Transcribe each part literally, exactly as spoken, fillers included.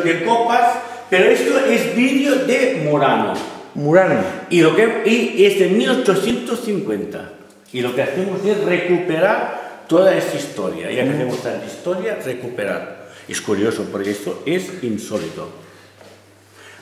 de copas, pero esto es vídeo de Murano. Murano. Y, lo que, y es de mil ochocientos cincuenta. Y lo que hacemos es recuperar toda esta historia. Ya que mm. hacemos tanta historia, recuperar. Es curioso porque esto es insólito.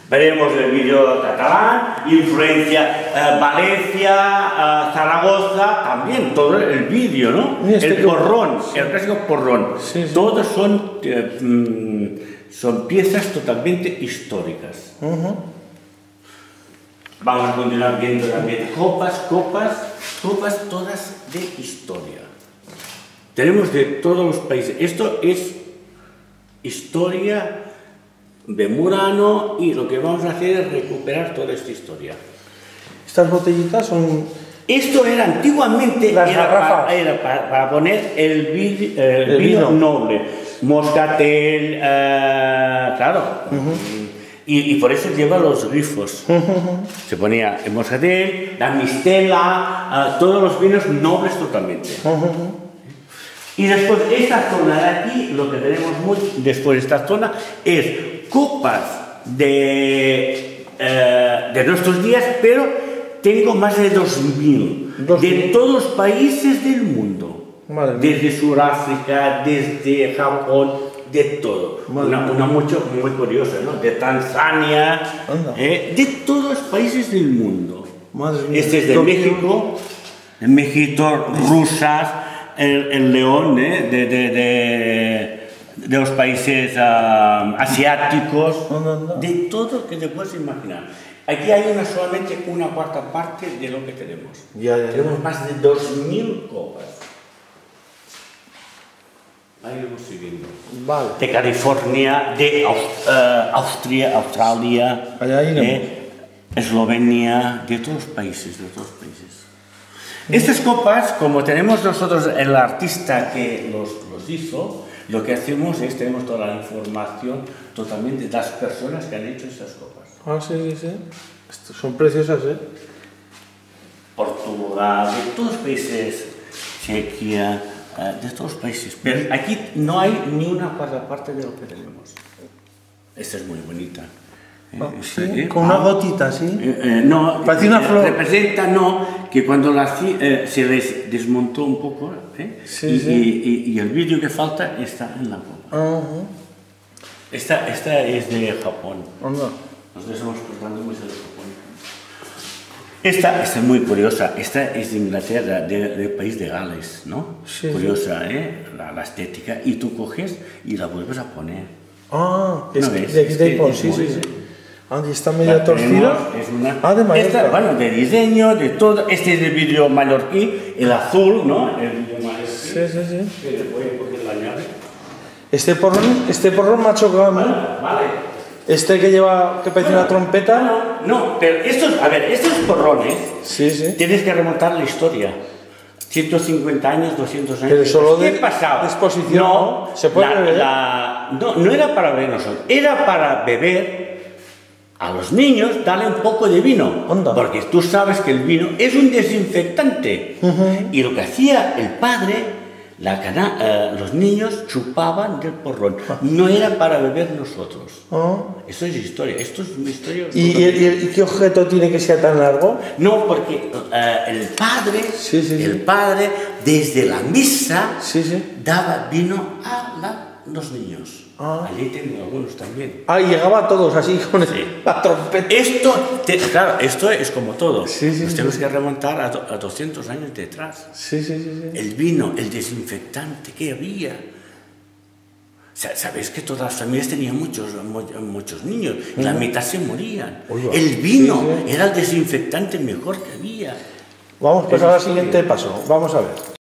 Veremos el vídeo catalán, influencia eh, Valencia, eh, Zaragoza, también todo el vídeo, ¿no? Este el porrón, el clásico porrón. Sí, sí. Todos son, eh, son piezas totalmente históricas. Uh-huh. Vamos a continuar viendo también copas, copas, copas todas de historia. Tenemos de todos los países. Esto es historia de Murano y lo que vamos a hacer es recuperar toda esta historia. Estas botellitas son... Esto era antiguamente las era para, era para, para poner el, vid, eh, el vino, vino noble, moscatel, eh, claro, uh-huh. y, y por eso lleva los grifos. Uh-huh. Se ponía el moscatel, la mistela, eh, todos los vinos nobles totalmente. Uh-huh. Y después esta zona de aquí, lo que tenemos muy después de esta zona, es copas de, eh, de nuestros días, pero tengo más de dos mil, dos mil. De todos los países del mundo. Madre desde mía. Suráfrica, desde Japón, de todo. Madre una una mucho, muy curiosa, ¿no? De Tanzania, eh, de todos los países del mundo. Madre este es de México, de México, rusas. El, el león eh, de, de, de, de los países uh, asiáticos, no, no, no. de todo que te puedes imaginar. Aquí hay una, solamente una cuarta parte de lo que tenemos. Ya, ya, tenemos ya. más de dos mil copas. Ahí vamos siguiendo. Vale. De California, de Aust uh, Austria, Australia, eh, Eslovenia, de todos los países, de todos los países. Estas copas, como tenemos nosotros el artista que los, los hizo, lo que hacemos es tenemos toda la información totalmente de las personas que han hecho estas copas. Ah, sí, sí, sí. Estos son preciosas, ¿eh? Portugal, de todos los países, Chequia, de todos los países. Pero aquí no hay ni una cuarta parte de lo que tenemos. Esta es muy bonita. Sí, eh, con eh, una gotita, ¿sí? Eh, eh, no, parece una flor. Representa, no, que cuando la, eh, se les desmontó un poco, ¿eh? Sí, y, sí. Y, y el vídeo que falta está en la copa. Uh-huh. esta, esta es de Japón. Oh, no. Nosotros estamos portando mucho de Japón. Esta, esta es muy curiosa, esta es de Inglaterra, del de país de Gales, ¿no? Sí, curiosa, sí. ¿eh? La, la estética, y tú coges y la vuelves a poner. Ah, ¿no ves? De, de, de, de, sí, sí, sí. Ah, y está media torcida. Es una... Ah, de Mallorca. Esta, bueno, de diseño, de todo. Este es el vídeo mallorquí, el azul, ¿no? El vídeo mallorquí. Sí, sí, sí. Que le voy a coger la llave. Este porrón, este porrón me ha chocado, ¿no? Vale, vale. Este que lleva, que parece bueno, una trompeta. No, no, pero estos, a ver, estos porrones. Sí, sí. Tienes que remontar la historia. ciento cincuenta años, doscientos años. Pero solo ¿qué de pasaba? Exposición. No, ¿se puede la, beber? La... No, no era para beber nosotros. Era para beber. A los niños dale un poco de vino, ¿onda? Porque tú sabes que el vino es un desinfectante. Uh-huh. Y lo que hacía el padre, la cana uh, los niños chupaban del porrón. No era para beber nosotros. Uh-huh. Esto es historia, esto es una historia. ¿Y, y, y, ¿Y qué objeto tiene que ser tan largo? No, porque uh, el padre, sí, sí, el sí. padre desde la misa sí, sí. daba vino a la los niños. Ah. Allí tengo algunos también. Ah, llegaba a todos así con sí. la trompeta. Esto, te, claro, esto es como todo. Sí, sí, Nos sí, tenemos sí. que remontar a, a doscientos años detrás. Sí, sí, sí, sí. El vino, el desinfectante que había. Sabéis que todas las familias tenían muchos, muchos niños, mm. la mitad se morían. Oiga. El vino sí, sí. era el desinfectante mejor que había. Vamos pues al siguiente paso, vamos a ver.